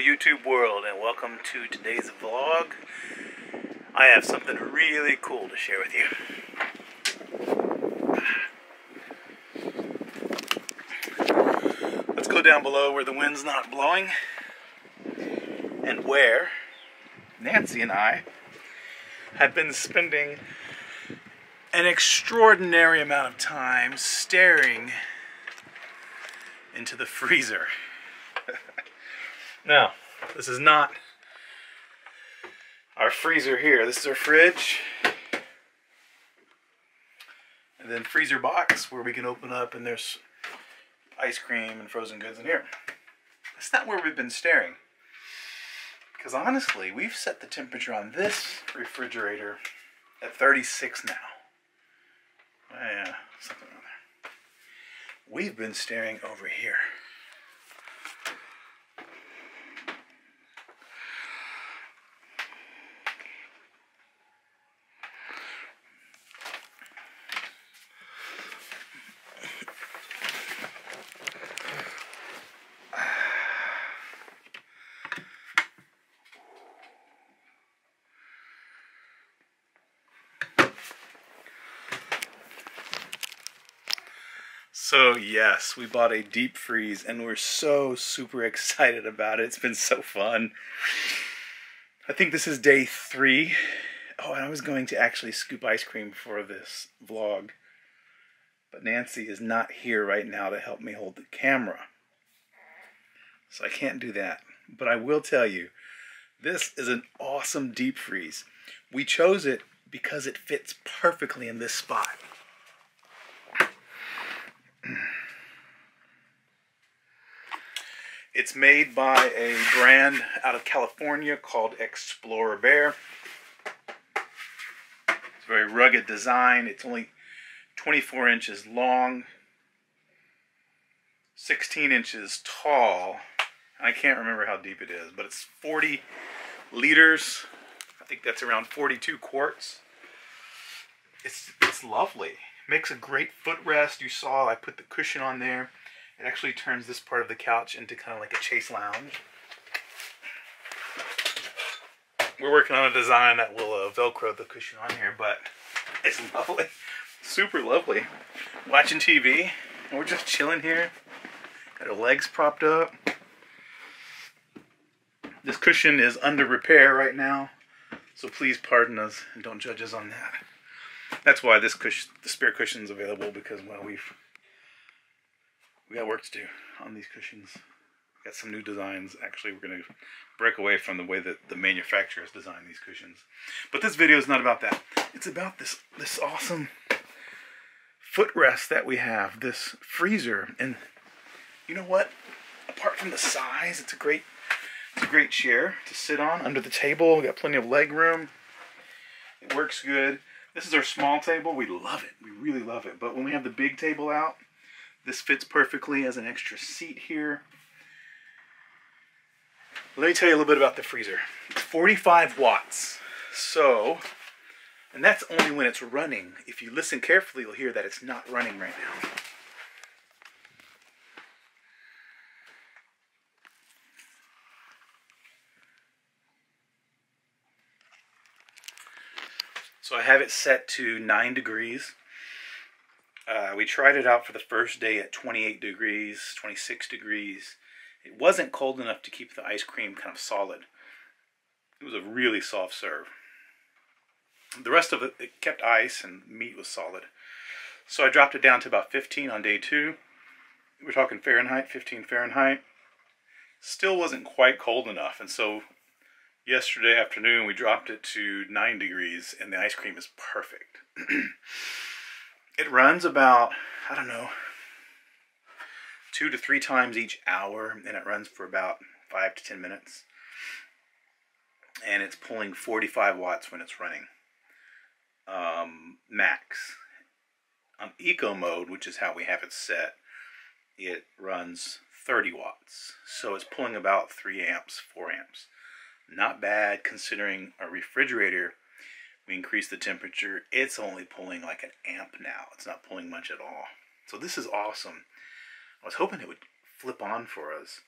YouTube world, and welcome to today's vlog. I have something really cool to share with you. Let's go down below where the wind's not blowing and where Nancy and I have been spending an extraordinary amount of time staring into the freezer. Now, this is not our freezer here. This is our fridge. And then freezer box where we can open up and there's ice cream and frozen goods in here. That's not where we've been staring. Because honestly, we've set the temperature on this refrigerator at 36 now. Yeah, something around there. We've been staring over here. So yes, we bought a deep freeze and we're so super excited about it. It's been so fun. I think this is day 3. Oh, and I was going to actually scoop ice cream for this vlog, but Nancy is not here right now to help me hold the camera. So I can't do that. But I will tell you, this is an awesome deep freeze. We chose it because it fits perfectly in this spot. It's made by a brand out of California called Explorer Bear. It's a very rugged design. It's only 24 inches long, 16 inches tall. I can't remember how deep it is, but it's 40 liters. I think that's around 42 quarts. It's lovely. Makes a great footrest. You saw I put the cushion on there. It actually turns this part of the couch into kind of like a chaise lounge. We're working on a design that will Velcro the cushion on here, but it's lovely. Super lovely. Watching TV, and we're just chilling here. Got our legs propped up. This cushion is under repair right now, so please pardon us and don't judge us on that. That's why this cushion, the spare cushion, is available because, well, we got work to do on these cushions. We got some new designs. Actually, we're going to break away from the way that the manufacturers design these cushions. But this video is not about that. It's about this awesome footrest that we have, this freezer. And you know what? Apart from the size, it's a great chair to sit on under the table. We got plenty of leg room. It works good. This is our small table. We love it. We really love it. But when we have the big table out, this fits perfectly as an extra seat here. Let me tell you a little bit about the freezer. It's 45 watts. So, and that's only when it's running. If you listen carefully, you'll hear that it's not running right now. So I have it set to 9 degrees. We tried it out for the first day at 28 degrees, 26 degrees. It wasn't cold enough to keep the ice cream kind of solid. It was a really soft serve. The rest of it kept ice and meat was solid. So I dropped it down to about 15 on day 2. We're talking Fahrenheit, 15 Fahrenheit. Still wasn't quite cold enough. And so yesterday afternoon we dropped it to 9 degrees and the ice cream is perfect. It runs about, I don't know, 2 to 3 times each hour, and it runs for about 5 to 10 minutes. And it's pulling 45 watts when it's running, max. On eco mode, which is how we have it set, it runs 30 watts. So it's pulling about 3 amps, 4 amps. Not bad considering a refrigerator. We increase the temperature, it's only pulling like an amp now. It's not pulling much at all. So this is awesome. I was hoping it would flip on for us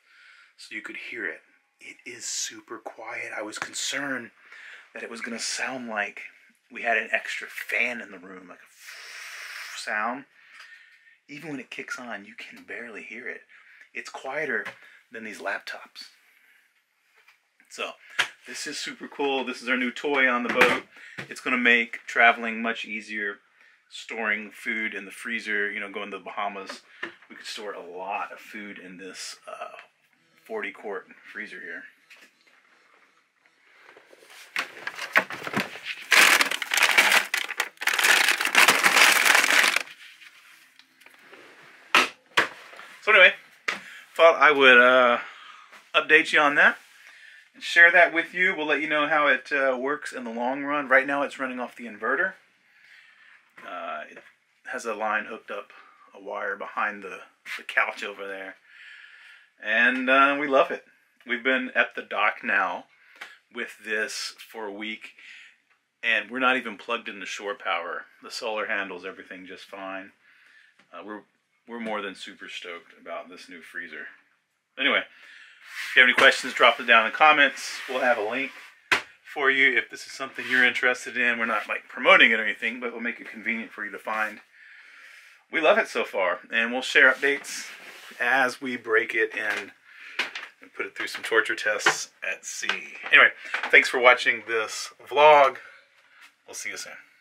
so you could hear it. It is super quiet. I was concerned that it was going to sound like we had an extra fan in the room, like a sound. Even when it kicks on, you can barely hear it. It's quieter than these laptops. So this is super cool. This is our new toy on the boat. It's going to make traveling much easier. Storing food in the freezer, you know, going to the Bahamas, we could store a lot of food in this 40-quart freezer here. So anyway, thought I would update you on that and share that with you. We'll let you know how it works in the long run. Right now it's running off the inverter. It has a line hooked up, a wire behind the couch over there. And we love it. We've been at the dock now with this for a week. And we're not even plugged into shore power. The solar handles everything just fine. We're more than super stoked about this new freezer. Anyway, if you have any questions, drop it down in the comments. We'll have a link for you if this is something you're interested in. We're not like promoting it or anything, but we'll make it convenient for you to find. We love it so far, and we'll share updates as we break it in and put it through some torture tests at sea. Anyway, thanks for watching this vlog. We'll see you soon.